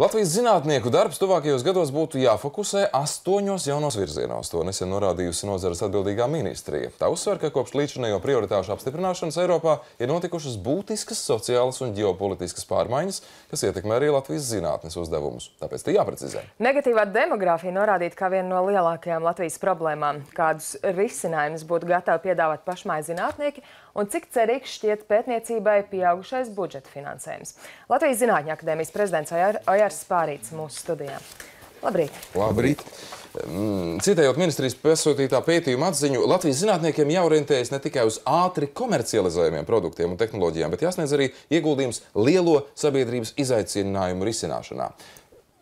Latvijas zinātnieku darbs tuvākajos gados būtu jāfokusē 8 jaunos virzienos, to nesen norādījusi nozares atbildīgā ministrija. Tā uzsver, ka kopš līdzinējo prioritāšu apstiprināšanas Eiropā ir notikušas būtiskas sociālas un ģeopolitiskas pārmaiņas, kas ietekmē arī Latvijas zinātnes uzdevumus. Tāpēc tie jāprecizē. Negatīvā demogrāfija norādīta kā viena no lielākajām Latvijas problēmām. Kādus risinājumus būtu gatavi piedāvāt pašmai zinātnieki un cik cerīgs šķiet pētniecībai pieaugušais budžeta finansējums. Latvijas Zinātņu akadēmijas prezidents Ojārs Spārītis mūsu studijā. Labrīt! Labrīt! Citējot ministrijas pasūtītā pētījuma atziņu, Latvijas zinātniekiem jāorientējas ne tikai uz ātri komercializējumiem produktiem un tehnoloģijām, bet jāsniedz arī ieguldījums lielo sabiedrības izaicinājumu risināšanā.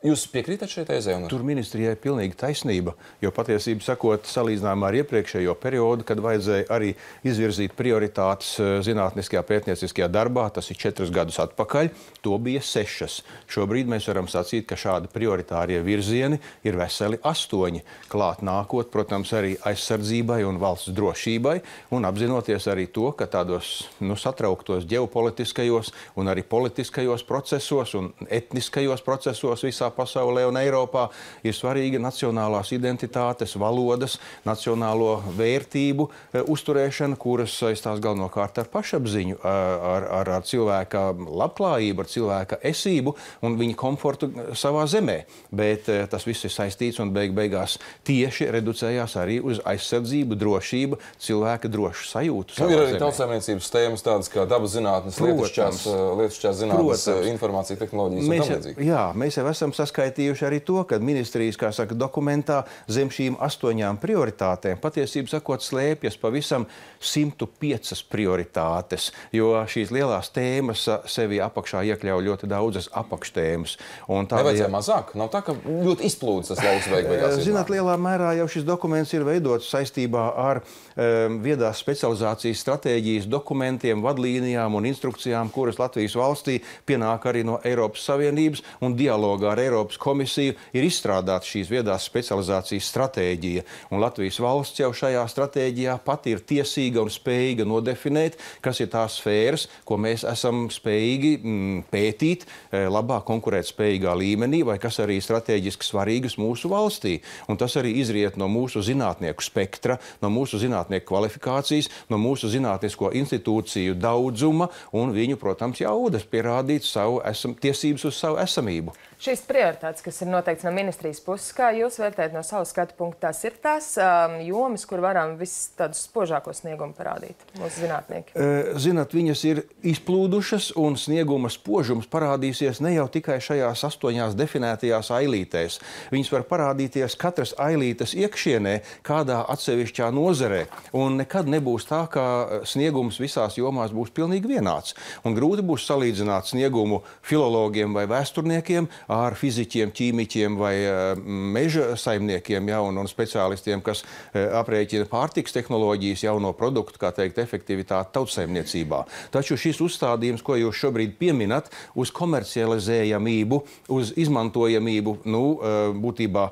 Jūs piekrītat šai tezē? Tur ministrijai pilnīgi taisnība, jo patiesību sakot, salīdzinājumā ar iepriekšējo periodu, kad vajadzēja arī izvirzīt prioritātes zinātniskajā pētnieciskajā darbā, tas ir 4 gadus atpakaļ, to bija 6. Šobrīd mēs varam sacīt, ka šādi prioritārie virzieni ir veseli 8, klāt nākot, protams, arī aizsardzībai un valsts drošībai, un apzinoties arī to, ka tādos satrauktos ģeopolitiskajos un arī politiskajos procesos un etniskajos procesos visā pasaulē un Eiropā ir svarīga nacionālās identitātes, valodas, nacionālo vērtību uzturēšana, kuras saistās galvenokārt ar pašapziņu, ar cilvēka labklājību, ar cilvēka esību un viņa komfortu savā zemē. Bet tas viss ir saistīts un beigās tieši reducējās arī uz aizsardzību, drošību, cilvēka drošu sajūtu savā zemē. Ir arī tautsēmniecības tēmas tādas kā dabas zinātnes, lietišķās zinātnes, informācija, tehnoloģijas un tam līdzīgi. Jā, mēs jau esam saskaitījuši arī to, ka ministrijas, kā saka, dokumentā zem šīm 8 prioritātēm patiesību sakot slēpjas pavisam 105 prioritātes, jo šīs lielās tēmas sevi apakšā iekļauj ļoti daudzas apakštēmas. Nevajadzēja mazāk? Nav tā, ka ļoti izplūdes tas lauks vajag? Zināt, lielā mērā jau šis dokuments ir veidots saistībā ar viedās specializācijas stratēģijas dokumentiem, vadlīnijām un instrukcijām, kuras Latvijas valstī pienāk arī no Eiropas Savienības un dialogā ar Eiropas komisiju ir izstrādāta šīs viedās specializācijas stratēģija. Un Latvijas valsts jau šajā stratēģijā pati ir tiesīga un spējīga nodefinēt, kas ir tās sfēras, ko mēs esam spējīgi pētīt labā konkurētspējīgā līmenī, vai kas arī strateģiski svarīgas mūsu valstī. Un tas arī izriet no mūsu zinātnieku spektra, no mūsu zinātnieku kvalifikācijas, no mūsu zinātnisko institūciju daudzuma un viņu, protams, jaudas pierādīt tiesības uz savu esamību. Šīs prioritātes, kas ir noteikts no ministrijas puses, kā jūs vērtējat no savu skatu punktu, tās ir tās jomas, kur varam visus tādus spožākos sniegumu parādīt mūsu zinātnieki? Zināt, viņas ir izplūdušas un snieguma spožums parādīsies ne jau tikai šajās 8 definētajās ailītēs. Viņas var parādīties katras ailītes iekšienē kādā atsevišķā nozarē. Un nekad nebūs tā, ka sniegums visās jomās būs pilnīgi vienāds. Un grūti būs salīdzināt sniegumu filologiem vai vēsturniekiem ar fiziķiem, ķīmiķiem vai meža saimniekiem un speciālistiem, kas aprēķina pārtikas tehnoloģijas jauno produktu, kā teikt, efektivitāti tautsaimniecībā. Taču šis uzstādījums, ko jūs šobrīd pieminat, uz komercializējamību, uz izmantojamību, būtībā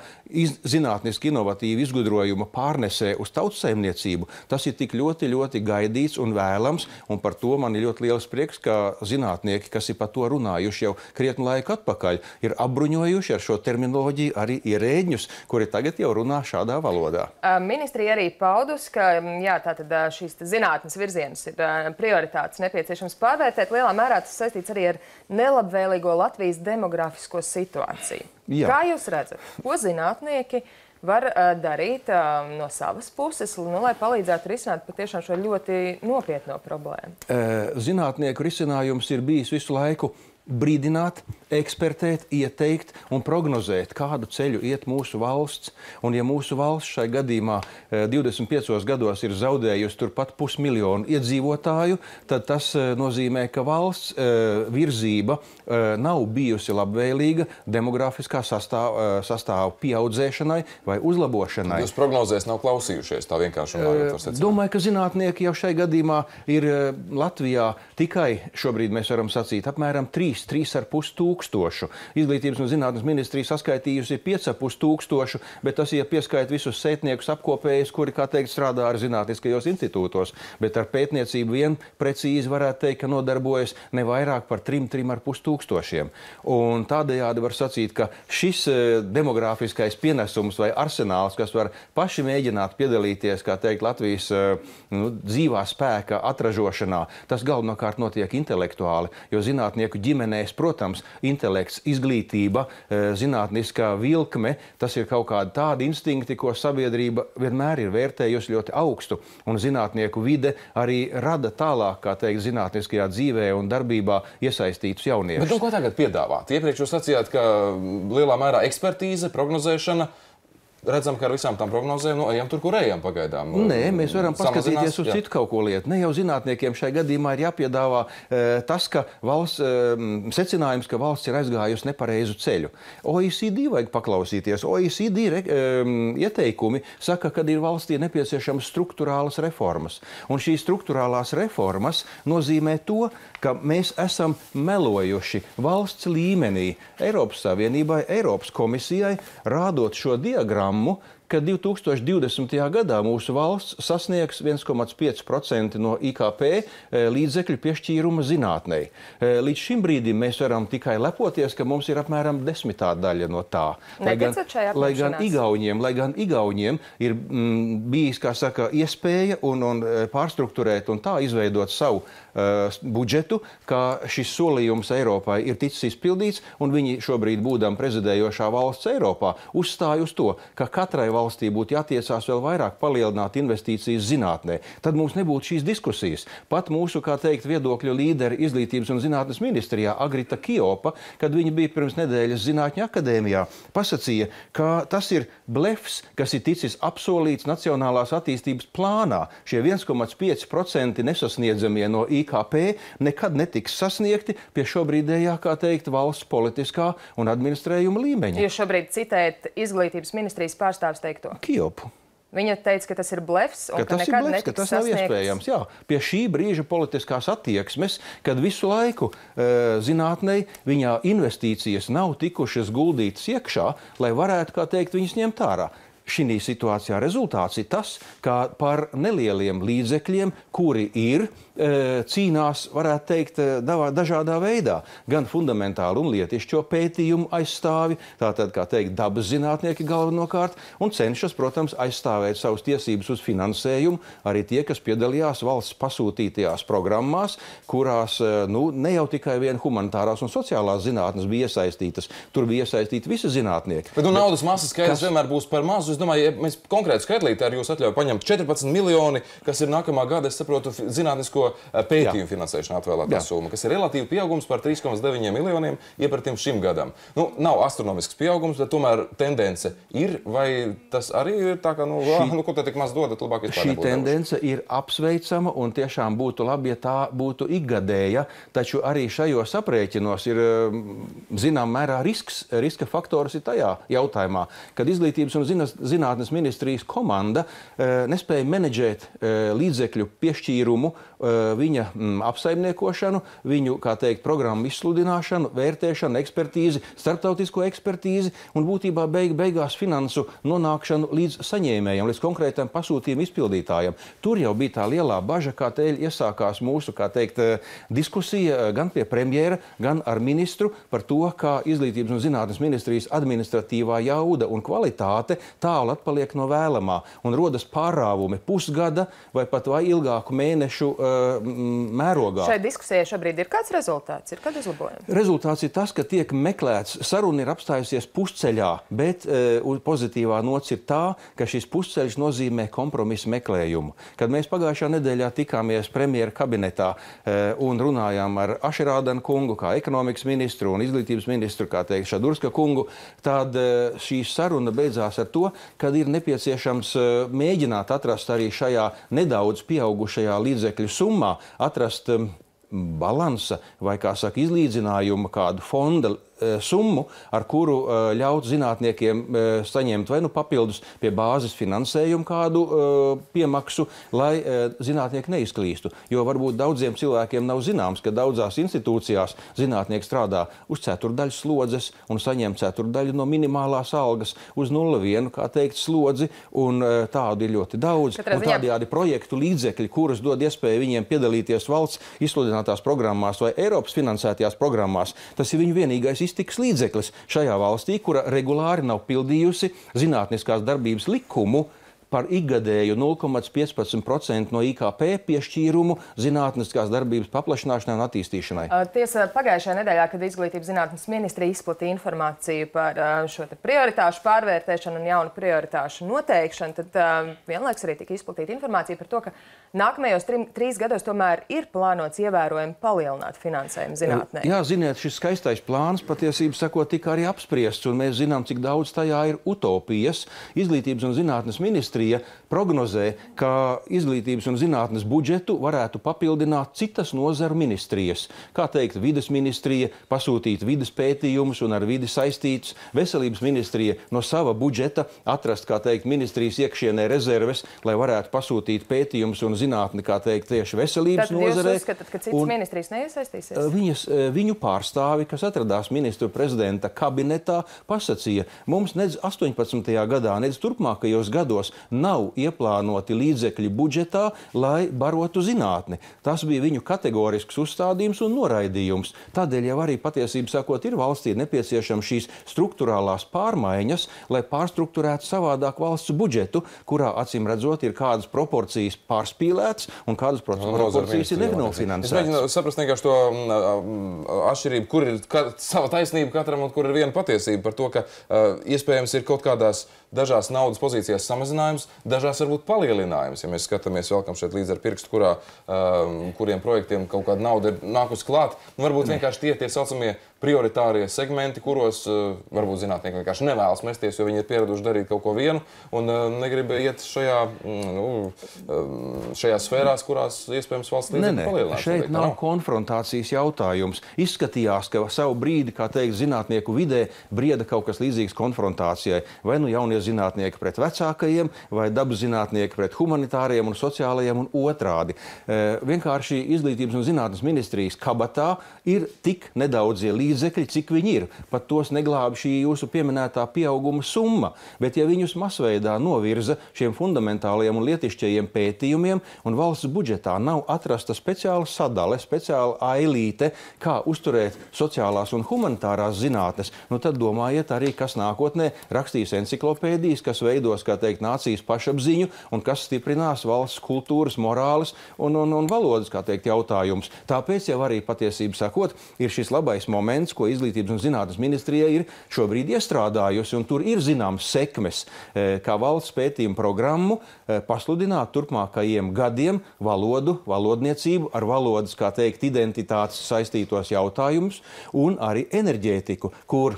zinātniski inovatīvu izgudrojumu pārnesē uz tautsaimniecību, tas ir tik ļoti, ļoti gaidīts un vēlams, un par to man ir ļoti liels prieks, ka zinātnieki, kas ir par to runājuši jau krietnu laiku atpakaļ, ir apbruņojuši ar šo terminoloģiju arī ierēdņus, kuri tagad jau runā šādā valodā. Ministrija arī paudus, ka tātad šīs zinātnes virzienas ir prioritātes nepieciešams pārvērtēt. Lielā mērā tas saistīts arī ar nelabvēlīgo Latvijas demografisko situāciju. Kā jūs redzat, ko zinātnieki var darīt no savas puses, lai palīdzētu risināt patiešām šo ļoti nopietno problēmu? Zinātnieku risinājums ir bijis visu laiku brīdināt, ekspertēt, ieteikt un prognozēt, kādu ceļu iet mūsu valsts. Un ja mūsu valsts šai gadījumā 25 gados ir zaudējusi turpat 500 000 iedzīvotāju, tad tas nozīmē, ka valsts virzība nav bijusi labvēlīga demografiskā sastāvu pieaudzēšanai vai uzlabošanai. Jūs prognozēs nav klausījušies, tā vienkārši runājot? Domāju, ka zinātnieki jau šai gadījumā ir Latvijā tikai, šobrīd mēs varam sacīt, apmēram 3 bijis 3,5 tūkstošu. Izglītības un zinātnes ministrija saskaitījusi 5,5 tūkstošu, bet tas, ja pieskait visus sētniekus apkopējus, kuri, kā teikt, strādā ar zinātniskajos institūtos, bet ar pētniecību vien precīzi varētu teikt, ka nodarbojas ne vairāk par 3,5 tūkstošiem. Un tādējādi var sacīt, ka šis demogrāfiskais pienesums vai arsenāls, kas var paši mēģināt piedalīties, kā teikt, Latvijas dzīvā spēka atražošanā, tas galvenokārt notiek intelektuāli, jo zinātnieku ģimenēs, protams, intelekts, izglītība, zinātniskā vilkme, tas ir kaut kādi tādi instinkti, ko sabiedrība vienmēr ir vērtējusi ļoti augstu, un zinātnieku vide arī rada tālāk, kā teikt, zinātniskajā dzīvē un darbībā iesaistītus jauniešus. Bet ko tagad piedāvāt? Iepriekš jūs sacījāt, ka lielā mērā ekspertīze, prognozēšana. Redzam, ka ar visām tām prognozēm ejam tur, kur ejam pagaidām. Nē, mēs varam paskatīties uz citu kaut ko lietu. Ne jau zinātniekiem šai gadījumā ir jāpiedāvā tas, ka secinājums, ka valsts ir aizgājusi nepareizu ceļu. OECD vajag paklausīties. OECD ieteikumi saka, ka ir valstī nepieciešamas struktūrālas reformas. Un šīs struktūrālās reformas nozīmē to, ka mēs esam melojuši valsts līmenī Eiropas Savienībai, Eiropas komisijai, rādot šo diagrammu, ka 2020. gadā mūsu valsts sasniegs 1,5% no IKP līdzekļu piešķīruma zinātnei. Līdz šim brīdim mēs varam tikai lepoties, ka mums ir apmēram 10. daļa no tā. Lai gan igauņiem ir bijis, kā saka, iespēja un pārstruktūrēt un tā izveidot savu budžetu, ka šis solījums Eiropai ir ticis izpildīts, un viņi šobrīd, būdam prezidējošā valsts Eiropā, uzstāj uz to, ka katrai valstī būtu jātiecās vēl vairāk palielināt investīcijas zinātnē. Tad mums nebūtu šīs diskusijas. Pat mūsu, kā teikt, viedokļu līderi izglītības un zinātnes ministrijā, Agrita Kiopa, kad viņa bija pirms nedēļas Zinātņu akadēmijā, pasacīja, ka tas ir blefs, kas ir ticis apsolīts Nacionālās attīstības plānā. Šie 1,5% nesasniedzamie no IKP nekad netiks sasniegti pie šobrīdējā, kā teikt, valsts politiskā un administrējuma līmeņa. Jūs šobrīd citējat izglītības ministrijas pārstāvis teikto? Kiopu. Viņa teica, ka tas ir blefs un ka nekad netiks sasniegts. Ka tas nav iespējams, jā. Pie šī brīža politiskās attieksmes, kad visu laiku zinātnei viņā investīcijas nav tikušas guldītas iekšā, lai varētu, kā teikt, viņas ņemt ārā. Šī situācijā rezultāts ir tas, ka par nelieliem līdzekļiem, kuri ir, cīnās, varētu teikt, dažādā veidā. Gan fundamentāli un lietišķo pētījumu aizstāvi, tātad, kā teikt, dabas zinātnieki galvenokārt, un cenšas, protams, aizstāvēt savus tiesības uz finansējumu, arī tie, kas piedalījās valsts pasūtītajās programmās, kurās, nu, ne jau tikai vien humanitārās un sociālās zinātnes bija iesaistītas, tur bija iesaistīti visi zinātnieki. Bet naudas masas skaidrs vienmēr būs par mazu. Es domāju, ja mēs konkrēti skaitlīti ar jūs atļauju paņemt 14 miljoni, kas ir nākamā gada, es saprotu, zinātnisko pētījumu finansēšanā atvēlētā summa, kas ir relatīvi pieaugums par 3,9 miljoniem iepratim šim gadam. Nu, nav astronomisks pieaugums, bet tomēr tendence ir, vai tas arī ir tā, ka, nu, ko te tik maz dodat, labāk vispār nebūtu. Šī tendence ir apsveicama un tiešām būtu labi, ja tā būtu ikgadēja, taču arī šajos aprēķinos ir, zinām, mērā riska faktors ir tajā jautājumā, kad izglītības un zinātnes ministrijas komanda nespēja menedžēt līdzekļu piešķīrumu, viņa apsaimniekošanu, viņu, kā teikt, programmu izsludināšanu, vērtēšanu, ekspertīzi, starptautisko ekspertīzi un būtībā beigās finansu nonākšanu līdz saņēmējiem, līdz konkrētam pasūtījumu izpildītājiem. Tur jau bija tā lielā baža, kā teikt, iesākās mūsu, kā teikt, diskusija gan pie premjera, gan ar ministru par to, kā izglītības un zinātnes ministrijas administratīvā jauda un kvalitāte tālu atpaliek no vēlamā un rodas pārāvumi pusgada vai pat ilgāku mēnešu mērogā. Šai diskusijai šobrīd ir kāds rezultāts? Ir kāds uzlabojums? Rezultāts ir tas, ka tiek meklēts, saruna ir apstājusies pusceļā, bet pozitīvā nots ir tā, ka šis pusceļš nozīmē kompromisu meklējumu. Kad mēs pagājušā nedēļā tikāmies premjera kabinetā un runājām ar Ašeradenu kungu, kā ekonomikas ministru un izglītības ministru, kā teikt, Šadurska kungu, tad šī saruna beidzās ar to, kad ir nepieciešams mēģināt atrast arī šajā nedaudz pieaugušajā līdzekļu summā, atrast balansa vai, kā saka, izlīdzinājuma kādu fonda summu, ar kuru ļaut zinātniekiem saņemt vai nu papildus pie bāzes finansējumu kādu piemaksu, lai zinātnieki neizklīstu. Jo varbūt daudziem cilvēkiem nav zināms, ka daudzās institūcijās zinātnieki strādā uz 1/4 slodzes un saņem 1/4 no minimālās algas, uz 0,1, kā teikt, slodzi, un tādu ir ļoti daudz. Un tādējādi projektu līdzekļi, kurus dod iespēju viņiem piedalīties valsts izsludinātās programmās vai Eiropas finansētajās programmās, tas ir viņu vienīgais iztikas līdzeklis šajā valstī, kura regulāri nav pildījusi zinātniskās darbības likumu par ikgadēju 0,15% no IKP piešķīrumu zinātniskās darbības paplašināšanai un attīstīšanai. Tiesa, pagājušajā nedēļā, kad Izglītības zinātnes ministrija izplatīja informāciju par šo te prioritāšu pārvērtēšanu un jaunu prioritāšu noteikšanu, tad vienlaiks arī tika izplatīta informācija par to, ka nākamajos 3 gados tomēr ir plānots ievērojami palielināt finansējumu zinātnē. Jā, ziniet, šis skaistais plāns patiesībā sakot tika arī apspriests, un mēs zinām, cik daudz tajā ir utopijas. Izglītības un zinātnes ministrija prognozē, ka izglītības un zinātnes budžetu varētu papildināt citas nozaru ministrijas. Kā teikt, vides ministrija pasūtīt vides pētījumus un ar vidi saistīts, veselības ministrija no sava budžeta atrast, kā teikt, ministrijas iekšienē rezerves, lai varētu pasūtīt pētījumus un zinātni, kā teikt, tieši veselības nozarē. Tad jūs uzskatāt, ka citas ministrijas neiesaistīsies? Viņu pārstāvi, kas atradās ministru prezidenta kabinetā, pasacīja, mums nedz 18. gadā, nedz turpmākajos gados nav ieplānoti līdzekļi budžetā, lai barotu zinātni. Tas bija viņu kategorisks uzstādījums un noraidījums. Tādēļ jau arī patiesībā sakot, ir valstī nepieciešama šīs struktūrālās pārmaiņas, lai pārstrukturētu savādāk valsts budžetu, kurā acīm redzot ir kādas proporcijas pārspīlētas un kādas proporcijas ir nefinalfinansētas. Es mēģinu saprast vienkārši to atšķirību, kur ir sava taisnība katram un kur ir viena patiesība par to, ka iespējams ir kaut kādās dažās naudas pozīcijās samazinājums, dažās varbūt palielinājums. Ja mēs skatāmies, velkam šeit līdz ar pirkstu, kuriem projektiem kaut kāda nauda ir nākus klāt, varbūt vienkārši tie saucamie prioritārie segmenti, kuros varbūt zinātnieki vienkārši nevēlas mesties, jo viņi ir pieraduši darīt kaut ko vienu un negrib iet šajā sfērās, kurās iespējams valsts līdzekļi palielinās. Šeit nav konfrontācijas jautājums. Izskatījās, ka savu brīdi, kā teikt, zinātnieku vidē brieda kaut kas līdzīgs konfrontācijai. Vai nu jaunie zinātnieki pret vecākajiem, vai dabas zinātnieki pret humanitāriem un sociālajiem un otrādi. Vienkārši Izglītības un zinātnes ministrijas kabatā ir tik nedaudzie līdzekļi, cik viņi ir. Pat tos neglābi šī jūsu pieminētā pieauguma summa. Bet ja viņus masveidā novirza šiem fundamentālajiem un lietišķajiem pētījumiem un valsts budžetā nav atrasta speciāla sadale, speciāla ailīte, kā uzturēt sociālās un humanitārās zinātnes, nu tad domājiet arī, kas nākotnē rakstīs enciklopēdijas, kas veidos, kā teikt, nācijas pašapziņu un kas stiprinās valsts kultūras, morāles un valodas, kā teikt, jautājums. Tāpēc jau arī patiesību sakot, ir šis labais moments, ko Izglītības un zinātnes ministrijai ir šobrīd iestrādājusi, un tur ir zināmas sekmes, kā valsts pētījuma programmu pasludināt turpmākajiem gadiem valodu, valodniecību, ar valodas, kā teikt, identitātes saistītos jautājumus, un arī enerģētiku, kur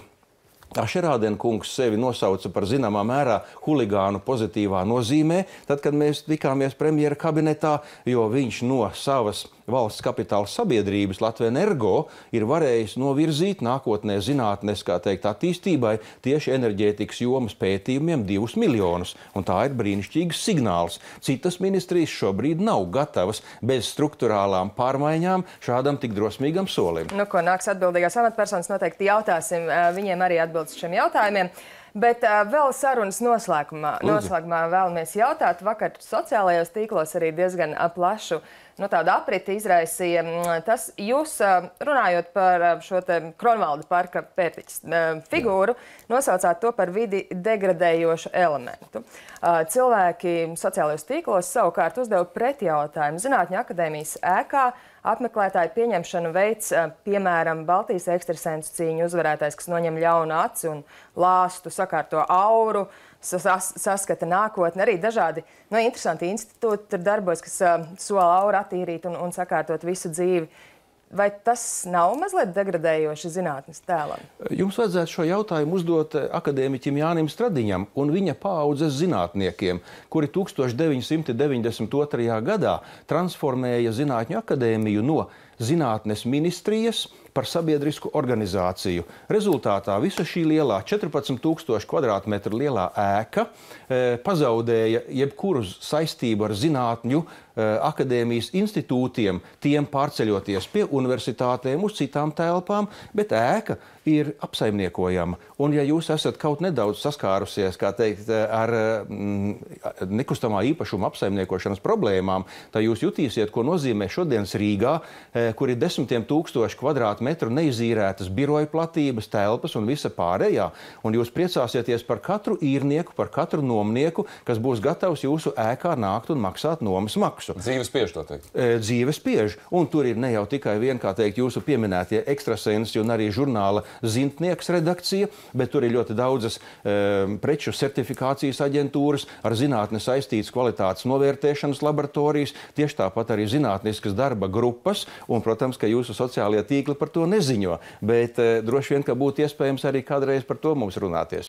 Ašeradenu kungs sevi nosauca par zināmā mērā huligānu pozitīvā nozīmē, tad, kad mēs tikāmies premjera kabinetā, jo viņš no savas valsts kapitāla sabiedrības Latvenergo ir varējis novirzīt nākotnē zinātnes, kā teikt, attīstībai tieši enerģētikas jomas pētījumiem 2 miljonus. Un tā ir brīnišķīgs signāls. Citas ministrijas šobrīd nav gatavas bez strukturālām pārmaiņām šādam tik drosmīgam solim. Nu, ko nāks atbildīgās amatpersonas, noteikti jautāsim viņiem arī atbildes šiem jautājumiem. Bet vēl sarunas noslēgumā vēlamies jautāt. Vakar sociālajos tīklos arī diezgan plašu tādu apriti izraisīja. Tas jūs, runājot par šo te Kronvalda parka pērtiķis figūru, nosaucāt to par vidi degradējošu elementu. Cilvēki sociālajos tīklos savukārt uzdeva pretjautājumu. Zinātņu akadēmijas ēkā apmeklētāju pieņemšanu veids, piemēram, Baltijas ekstresensu cīņu uzvarētājs, kas noņem ļaunu aci un lāstu, sakārto auru, saskata nākotni. Arī dažādi interesanti institūti tur darbojas, kas sola auru attīrīt un sakārtot visu dzīvi. Vai tas nav mazliet degradējoši zinātnes tēlam? Jums vajadzētu šo jautājumu uzdot akadēmiķim Jānim Stradiņam un viņa paaudzes zinātniekiem, kuri 1992. gadā transformēja Zinātņu akadēmiju no Zinātnes ministrijas par sabiedrisku organizāciju. Rezultātā visa šī lielā 14 000 kvadrātmetru lielā ēka pazaudēja jebkuru saistību ar zinātņu akadēmijas institūtiem, tiem pārceļoties pie universitātēm uz citām telpām, bet ēka ir apsaimniekojama. Un ja jūs esat kaut nedaudz saskārusies, kā teikt, ar nekustamā īpašuma apsaimniekošanas problēmām, tad jūs jutīsiet, ko nozīmē šodienas Rīgā, kur ir 10 000 kvadrātmetru neizīrētas biroja platības, telpas un visa pārējā. Un jūs priecāsieties par katru īrnieku, par katru nomnieku, kas būs gatavs jūsu ēkā nākt un maksāt nomas maksu. Dzīve spiež, tā teikt. Dzīve spiež. Un tur ir ne jau tikai vien, kā teikt, jūsu pieminētie ekstrasensi un arī žurnāla Zintnieks redakcija, bet tur ir ļoti daudzas preču certifikācijas aģentūras, ar zinātni saistītas kvalitātes novērtēšanas laboratorijas, tieši tāpat arī zinātniskas darba grupas, un, protams, ka jūsu sociālajie tīkli par to neziņo, bet droši vien, ka būtu iespējams arī kādreiz par to mums runāties.